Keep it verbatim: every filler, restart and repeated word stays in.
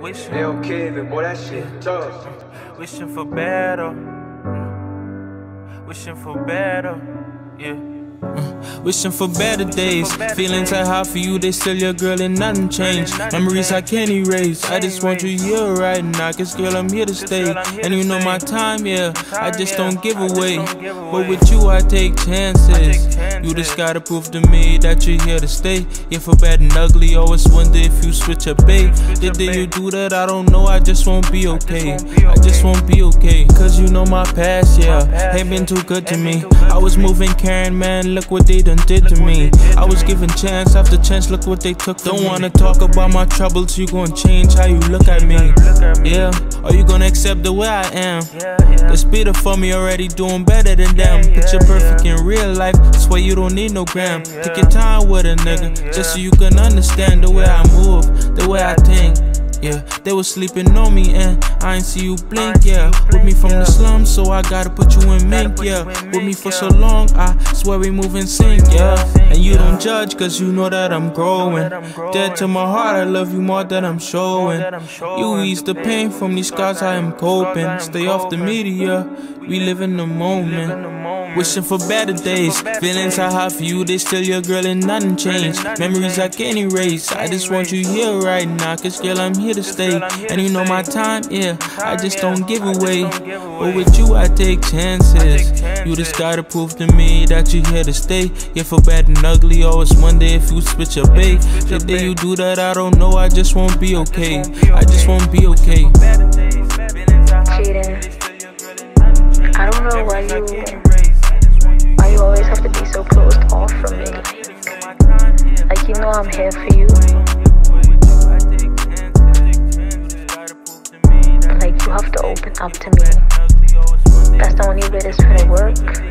Wishing, Lil Kevin, boy, that shit tough. Wishing for better, wishing for better, yeah. Wishing for better days. Feelings I have for you, they still your girl and nothing changed. Memories I can't erase. I just want you here right now, cause girl I'm here to stay. And you know my time, yeah, I just don't give away. But with you I take chances. You just gotta prove to me that you're here to stay. Yeah, for bad and ugly, always wonder if you switch up, babe. Did you do that? I don't know, I just won't be okay. I just won't be okay. Cause you know my past, yeah, ain't been too good to me. I was moving Karen, man, look what they done did to me. I was given chance after chance, look what they took. Don't wanna talk about my troubles, you gon' change how you look at me. Yeah, are you gonna accept the way I am? The speeder for me already doing better than them. Picture perfect in real life, swear you don't need no gram. Take your time with a nigga, just so you can understand the way I move, the way I think. Yeah, they was sleeping on me and I ain't see you blink, yeah. With me from the slums, so I gotta put you in mink, yeah. With me for so long, I swear we move in sync, yeah. And you don't judge, cause you know that I'm growing. Dead to my heart, I love you more than I'm showing. You ease the pain from these scars, I am coping. Stay off the media, we live in the moment. Wishing for better days. Feelings I have for you, they still your girl and nothing changed. Memories I can't erase, I just want you here right now, cause girl I'm here to stay. And you know my time, yeah, I just don't give away. But with you I take chances. You just gotta prove to me that you're here to stay. Yeah, for bad and ugly, always wonder if you switch your bait. The day you do that, I don't know, I just won't be okay. I just won't be okay. Jaden, I don't know why you Why you always have to be so closed off from me. Like, you know I'm here for you. Like, you have to open up to me. That's the only way this is gonna work.